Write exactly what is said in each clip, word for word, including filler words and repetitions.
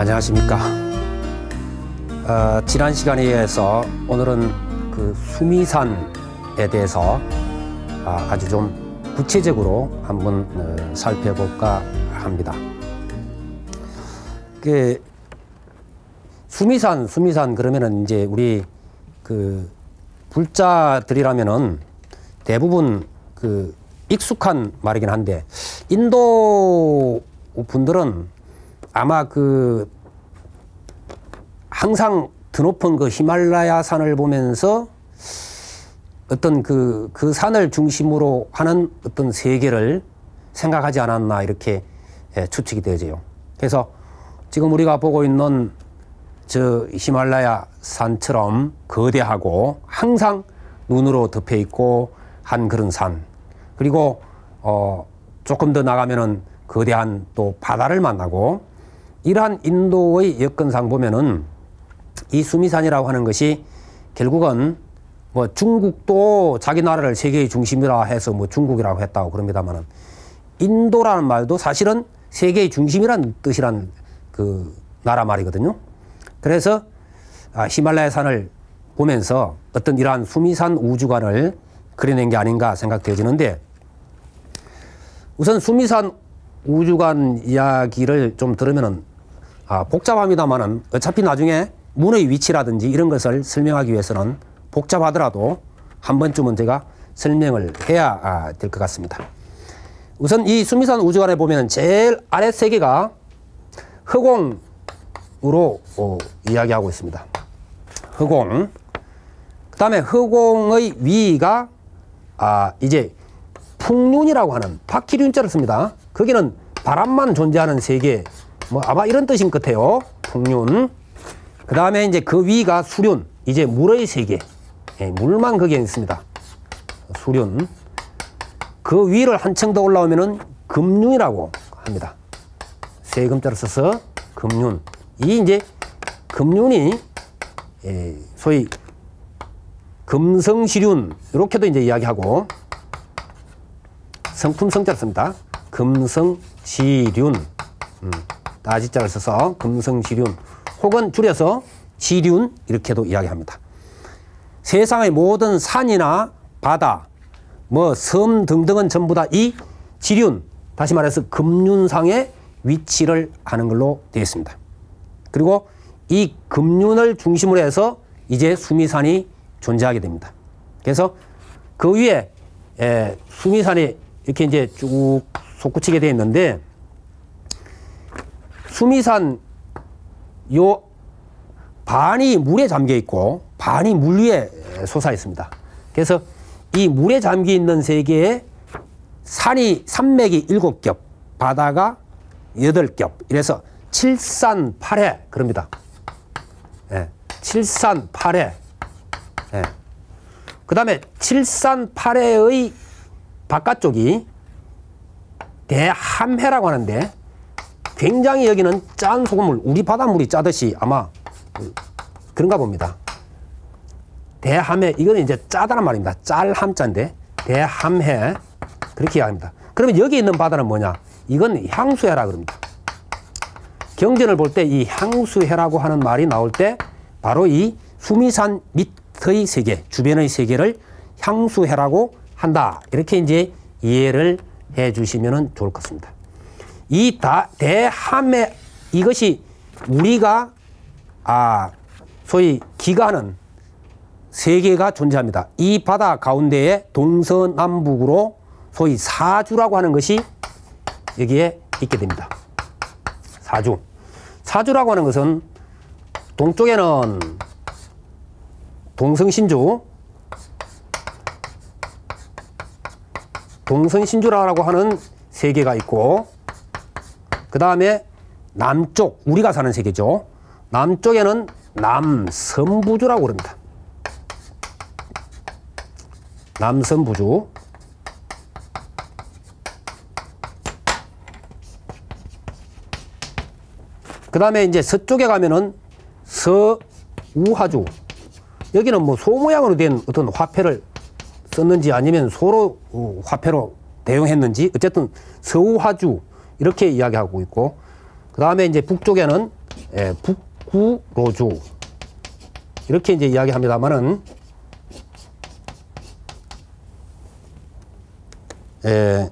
안녕하십니까. 어, 지난 시간에 의해서 오늘은 그 수미산에 대해서 아주 좀 구체적으로 한번 살펴볼까 합니다. 그 수미산, 수미산 그러면은 이제 우리 그 불자들이라면은 대부분 그 익숙한 말이긴 한데, 인도 분들은 아마 그 항상 드높은 그 히말라야 산을 보면서 어떤 그, 그 산을 중심으로 하는 어떤 세계를 생각하지 않았나, 이렇게 예, 추측이 되죠. 그래서 지금 우리가 보고 있는 저 히말라야 산처럼 거대하고 항상 눈으로 덮여 있고 한 그런 산, 그리고 어 조금 더 나가면은 거대한 또 바다를 만나고, 이러한 인도의 여건상 보면은 이 수미산이라고 하는 것이 결국은 뭐 중국도 자기 나라를 세계의 중심이라 해서 뭐 중국이라고 했다고 그럽니다만은, 인도라는 말도 사실은 세계의 중심이란 뜻이란 그 나라 말이거든요. 그래서 아, 히말라야 산을 보면서 어떤 이러한 수미산 우주관을 그려낸 게 아닌가 생각되어지는데, 우선 수미산 우주관 이야기를 좀 들으면은 아, 복잡합니다만은 어차피 나중에 문의 위치라든지 이런 것을 설명하기 위해서는 복잡하더라도 한 번쯤은 제가 설명을 해야 아, 될 것 같습니다. 우선 이 수미산 우주관에 보면 제일 아래 세 개가 허공으로 어, 이야기하고 있습니다. 허공. 그 다음에 허공의 위가 아, 이제 풍륜이라고 하는 바퀴륜자를 씁니다. 거기는 바람만 존재하는 세계, 뭐 아마 이런 뜻인 것 같아요. 풍륜. 그 다음에 이제 그 위가 수륜, 이제 물의 세계. 예, 물만 거기에 있습니다. 수륜. 그 위를 한층 더 올라오면은 금륜이라고 합니다. 세 금자를 써서 금륜. 이 이제 금륜이 예, 소위 금성시륜, 이렇게도 이제 이야기하고, 성품 성자를 씁니다. 금성시륜. 음, 따지자를 써서 금성시륜, 혹은 줄여서 지륜, 이렇게도 이야기합니다. 세상의 모든 산이나 바다, 뭐 섬 등등은 전부 다 이 지륜, 다시 말해서 금륜상의 위치를 하는 걸로 되어 있습니다. 그리고 이 금륜을 중심으로 해서 이제 수미산이 존재하게 됩니다. 그래서 그 위에 에, 수미산이 이렇게 이제 쭉 솟구치게 되어 있는데, 수미산 요 반이 물에 잠겨 있고 반이 물 위에 솟아 있습니다. 그래서 이 물에 잠겨 있는 세계에 산이, 산맥이 일곱 겹, 바다가 여덟 겹, 이래서 칠산팔해 그럽니다. 예, 칠산팔해. 예. 그 다음에 칠산팔해의 바깥쪽이 대함해라고 하는데, 굉장히 여기는 짠 소금물, 우리 바닷물이 짜듯이 아마 그런가 봅니다. 대함해, 이거는 이제 짜다란 말입니다. 짤함자인데 대함해, 그렇게 이야기합니다. 그러면 여기 있는 바다는 뭐냐? 이건 향수해라 그럽니다. 경전을 볼 때 이 향수해라고 하는 말이 나올 때 바로 이 수미산 밑의 세계, 주변의 세계를 향수해라고 한다, 이렇게 이제 이해를 해 주시면 좋을 것 같습니다. 이 다, 대함해, 이것이 우리가 아, 소위 기가하는 세계가 존재합니다. 이 바다 가운데에 동서남북으로 소위 사주라고 하는 것이 여기에 있게 됩니다. 사주. 사주라고 하는 것은 동쪽에는 동성신주, 동성신주라고 하는 세계가 있고, 그 다음에 남쪽, 우리가 사는 세계죠. 남쪽에는 남선부주라고 그럽니다. 남선부주. 그 다음에 이제 서쪽에 가면은 서우하주. 여기는 뭐 소 모양으로 된 어떤 화폐를 썼는지 아니면 소로 화폐로 대용했는지, 어쨌든 서우하주, 이렇게 이야기하고 있고, 그 다음에 이제 북쪽에는 예, 북구로주 이렇게 이제 이야기합니다만은 예,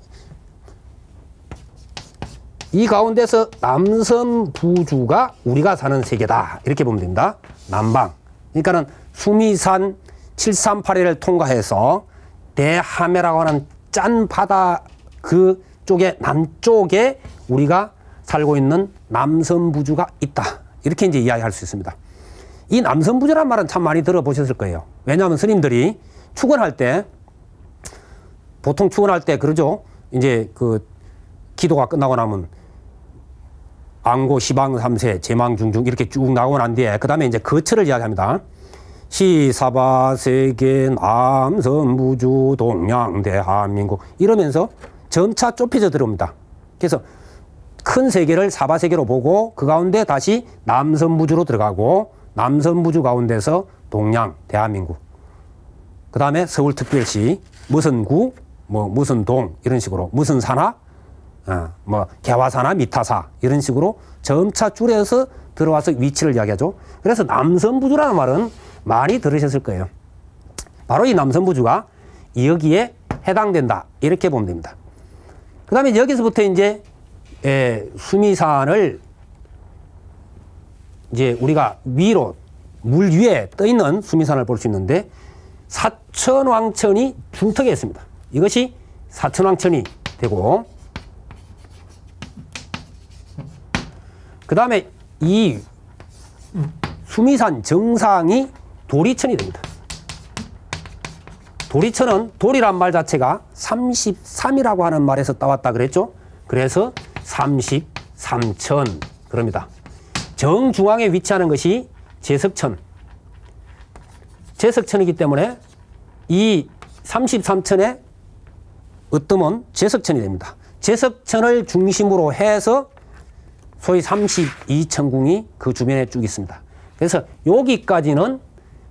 이 가운데서 남선부주가 우리가 사는 세계다 이렇게 보면 됩니다. 남방. 그러니까는 수미산 칠산팔해를 통과해서 대함해라고 하는 짠 바다 그 쪽에 남쪽에 우리가 살고 있는 남선부주가 있다. 이렇게 이제 이야기할 수 있습니다. 이 남선부주란 말은 참 많이 들어보셨을 거예요. 왜냐하면 스님들이 축원할 때 보통 축원할 때 그러죠. 이제 그 기도가 끝나고 나면 안고 시방 삼세 제망 중중 이렇게 쭉 나오고 난 뒤에 그 다음에 이제 거처를 이야기합니다. 시사바 세계 남선부주 동양 대한민국 이러면서 점차 좁혀져 들어옵니다. 그래서 큰 세계를 사바 세계로 보고 그 가운데 다시 남선부주로 들어가고 남선부주 가운데서 동양 대한민국 그 다음에 서울특별시 무슨 구 뭐 무슨 동 이런 식으로 무슨 산하 어, 뭐 개화사나 미타사 이런 식으로 점차 줄여서 들어와서 위치를 이야기하죠. 그래서 남선부주라는 말은 많이 들으셨을 거예요. 바로 이 남선부주가 여기에 해당된다 이렇게 보면 됩니다. 그 다음에 여기서부터 이제 예, 수미산을 이제 우리가 위로 물 위에 떠 있는 수미산을 볼 수 있는데 사천왕천이 중턱에 있습니다. 이것이 사천왕천이 되고 그 다음에 이 수미산 정상이 도리천이 됩니다. 도리천은 도리란 말 자체가 삼십삼이라고 하는 말에서 따왔다 그랬죠. 그래서 삼십삼천 그럽니다. 정중앙에 위치하는 것이 제석천. 제석천이기 때문에 이 삼십삼천의 으뜸은 제석천이 됩니다. 제석천을 중심으로 해서 소위 삼십이천궁이 그 주변에 쭉 있습니다. 그래서 여기까지는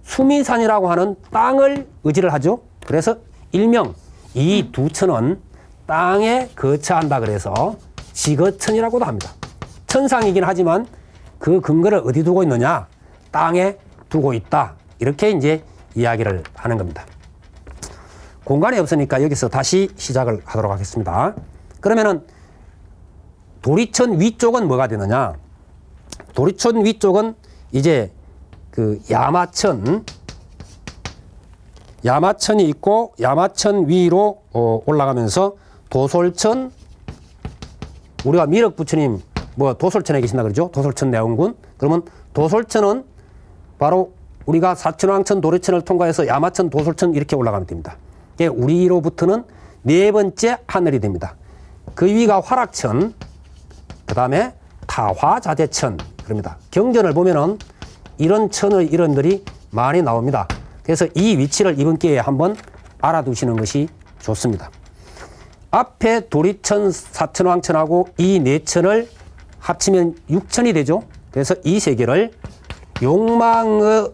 수미산이라고 하는 땅을 의지를 하죠. 그래서 일명 이 두 천은 땅에 거처한다 그래서 지거천이라고도 합니다. 천상이긴 하지만 그 근거를 어디 두고 있느냐? 땅에 두고 있다. 이렇게 이제 이야기를 하는 겁니다. 공간이 없으니까 여기서 다시 시작을 하도록 하겠습니다. 그러면은 도리천 위쪽은 뭐가 되느냐? 도리천 위쪽은 이제 그 야마천, 야마천이 있고 야마천 위로 어 올라가면서 도솔천, 우리가 미륵부처님 뭐 도솔천에 계신다 그러죠? 도솔천 내원군. 그러면 도솔천은 바로 우리가 사천왕천, 도리천을 통과해서 야마천, 도솔천 이렇게 올라가면 됩니다. 이게 우리로부터는 네 번째 하늘이 됩니다. 그 위가 화락천. 그 다음에 타화자재천 그럽니다. 경전을 보면은 이런 천의 이름들이 많이 나옵니다. 그래서 이 위치를 이번 기회에 한번 알아두시는 것이 좋습니다. 앞에 도리천, 사천왕천하고 이 네 천을 합치면 육천이 되죠. 그래서 이 세계를 욕망을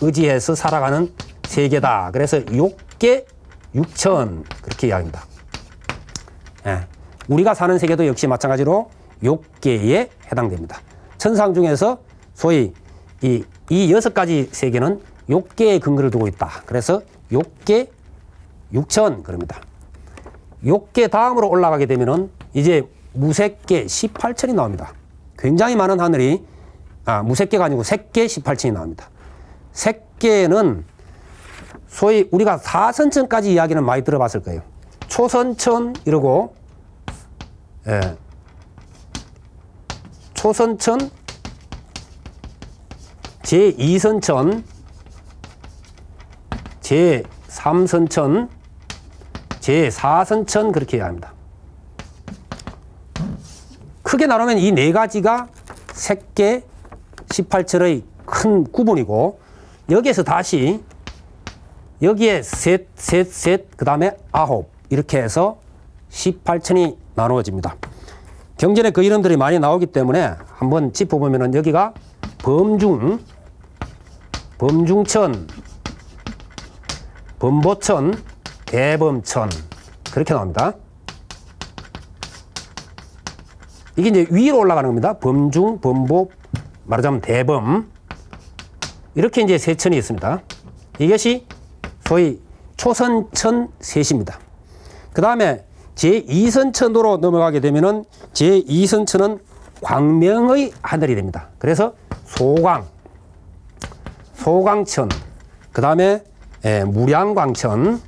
의지해서 살아가는 세계다. 그래서 욕계 육천 그렇게 이야기합니다. 예. 우리가 사는 세계도 역시 마찬가지로 욕계에 해당됩니다. 천상 중에서 소위 이, 이 여섯 가지 세계는 욕계의 근거를 두고 있다. 그래서 욕계 육천 그럽니다. 욕계 다음으로 올라가게 되면은 이제 무색계 십팔천이 나옵니다. 굉장히 많은 하늘이 아, 무색계가 아니고 색계 십팔천이 나옵니다. 색계는 소위 우리가 사선천까지 이야기는 많이 들어봤을 거예요. 초선천 이러고 예. 초선천, 제이선천, 제삼선천, 제사선천 그렇게 해야 합니다. 크게 나누면 이 네 가지가 색계 십팔천의 큰 구분이고 여기에서 다시 여기에 셋, 셋, 셋, 그 다음에 아홉 이렇게 해서 십팔천이 나누어집니다. 경전에 그 이름들이 많이 나오기 때문에 한번 짚어보면은 여기가 범중, 범중천, 범보천, 대범천 그렇게 나옵니다. 이게 이제 위로 올라가는 겁니다. 범중, 범보, 말하자면 대범, 이렇게 이제 세천이 있습니다. 이것이 소위 초선천 셋입니다. 그 다음에 제이선천으로 넘어가게 되면은 제이선천은 광명의 하늘이 됩니다. 그래서 소광, 소광천, 그 다음에 무량광천,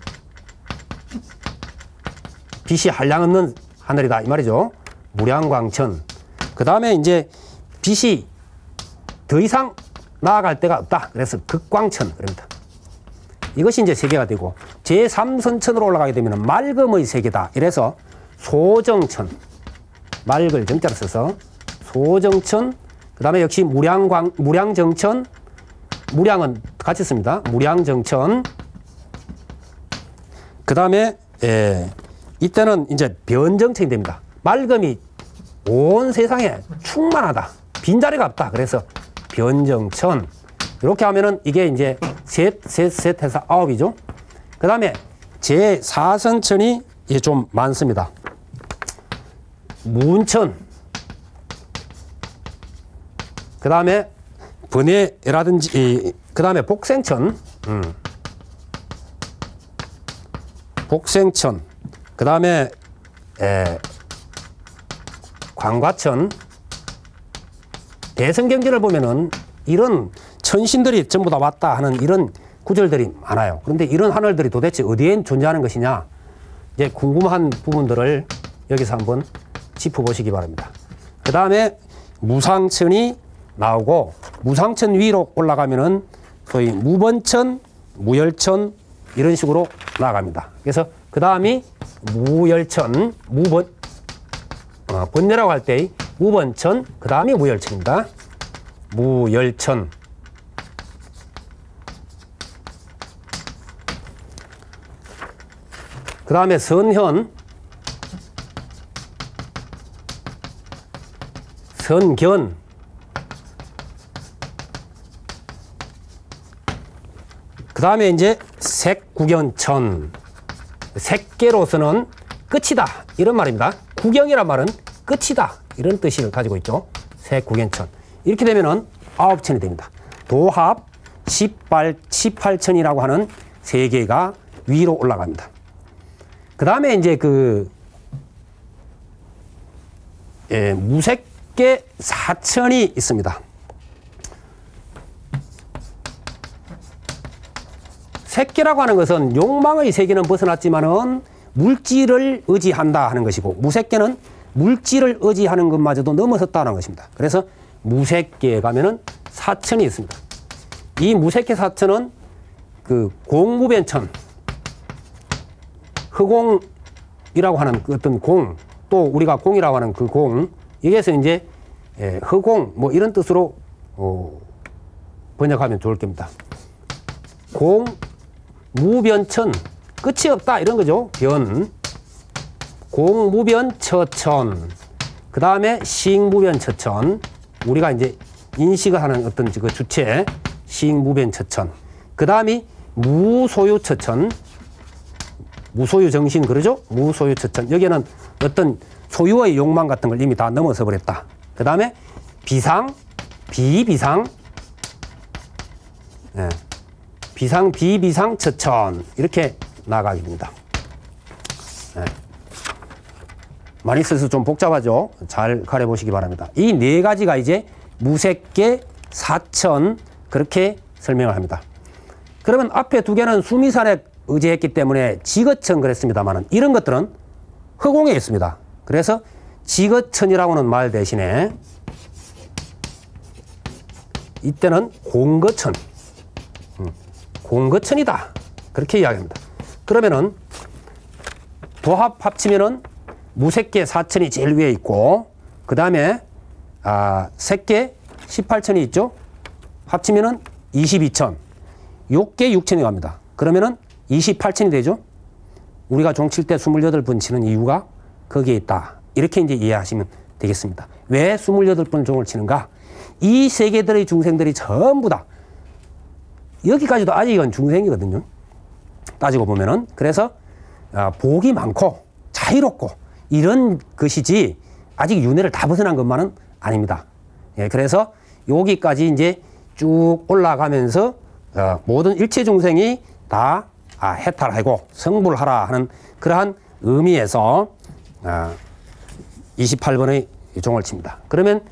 빛이 한량 없는 하늘이다 이 말이죠. 무량광천. 그 다음에 이제 빛이 더 이상 나아갈 데가 없다. 그래서 극광천 그럽니다. 이것이 이제 세계가 되고, 제삼선천으로 올라가게 되면 말금의 세계다. 이래서 소정천, 말을 정자로 써서 소정천, 그 다음에 역시 무량광, 무량정천, 무량은 같이 씁니다. 무량정천. 그 다음에 예, 이때는 이제 변정천이 됩니다. 말금이 온 세상에 충만하다, 빈자리가 없다. 그래서 변정천. 이렇게 하면은 이게 이제 셋, 셋, 셋 해서 아홉이죠. 그 다음에 제사선천이 좀 많습니다. 문천, 그 다음에 번외라든지, 그 다음에 복생천, 음. 복생천, 그 다음에 광과천. 대성경지를 보면은 이런 천신들이 전부 다 왔다 하는 이런 구절들이 많아요. 그런데 이런 하늘들이 도대체 어디에 존재하는 것이냐, 이제 궁금한 부분들을 여기서 한번 짚어보시기 바랍니다. 그 다음에 무상천이 나오고, 무상천 위로 올라가면은 소위 무번천, 무열천 이런 식으로 나아갑니다. 그래서 그 다음이 무열천, 무번, 어, 번뇌라고 할 때의 무번천, 그 다음이 무열천입니다. 무열천. 그 다음에 선현, 선견, 그 다음에 이제 색구경천. 색계로서는 끝이다 이런 말입니다. 구경이란 말은 끝이다 이런 뜻을 가지고 있죠. 색구경천. 이렇게 되면은 아홉 천이 됩니다. 도합 십팔, 십팔천이라고 하는 세 개가 위로 올라갑니다. 그 다음에 이제 그 예, 무색계 사천이 있습니다. 색계라고 하는 것은 욕망의 세계는 벗어났지만은 물질을 의지한다 하는 것이고, 무색계는 물질을 의지하는 것마저도 넘어섰다는 것입니다. 그래서 무색계에 가면은 사천이 있습니다. 이 무색계 사천은 그 공무변천, 허공이라고 하는 그 어떤 공, 또 우리가 공이라고 하는 그 공, 여기에서 이제 허공 뭐 이런 뜻으로 번역하면 좋을 겁니다. 공, 무변천, 끝이 없다 이런 거죠. 변, 공무변처천, 그 다음에 식무변처천, 우리가 이제 인식을 하는 어떤 그 주체, 식무변처천, 그 다음이 무소유처천, 무소유정신 그러죠. 무소유처천, 여기에는 어떤 소유의 욕망 같은 걸 이미 다 넘어서 버렸다. 그 다음에 비상, 비비상, 예. 비상, 비비상, 처천. 이렇게 나가게 됩니다. 네. 많이 써서 좀 복잡하죠? 잘 가려보시기 바랍니다. 이 네 가지가 이제 무색계, 사천, 그렇게 설명을 합니다. 그러면 앞에 두 개는 수미산에 의지했기 때문에 지거천 그랬습니다만, 이런 것들은 허공에 있습니다. 그래서 지거천이라고는 말 대신에 이때는 공거천. 공거천이다 그렇게 이야기합니다. 그러면은 도합 합치면은 무색계 사천이 제일 위에 있고, 그 다음에 아, 색계 십팔천이 있죠. 합치면은 이십이천, 욕계 육천이 갑니다. 그러면은 이십팔천이 되죠. 우리가 종칠 때 이십팔 번 치는 이유가 거기에 있다. 이렇게 이제 이해하시면 되겠습니다. 왜 이십팔 번 종을 치는가? 이 세계들의 중생들이 전부 다 여기까지도 아직은 중생이거든요. 따지고 보면은. 그래서 복이 많고 자유롭고 이런 것이지 아직 윤회를 다 벗어난 것만은 아닙니다. 예, 그래서 여기까지 이제 쭉 올라가면서 어, 모든 일체 중생이 다 아, 해탈하고 성불하라 하는 그러한 의미에서 어, 이십팔 번의 종을 칩니다. 그러면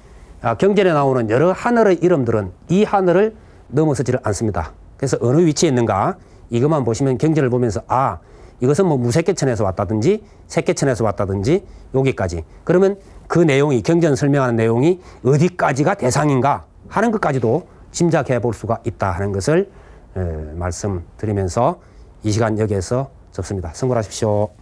어, 경전에 나오는 여러 하늘의 이름들은 이 하늘을 넘어서지를 않습니다. 그래서 어느 위치에 있는가 이것만 보시면 경전을 보면서 아 이것은 뭐 무색계천에서 왔다든지 색계천에서 왔다든지 여기까지 그러면 그 내용이 경전 설명하는 내용이 어디까지가 대상인가 하는 것까지도 짐작해 볼 수가 있다 하는 것을 말씀드리면서 이 시간 여기에서 접습니다. 성불하십시오.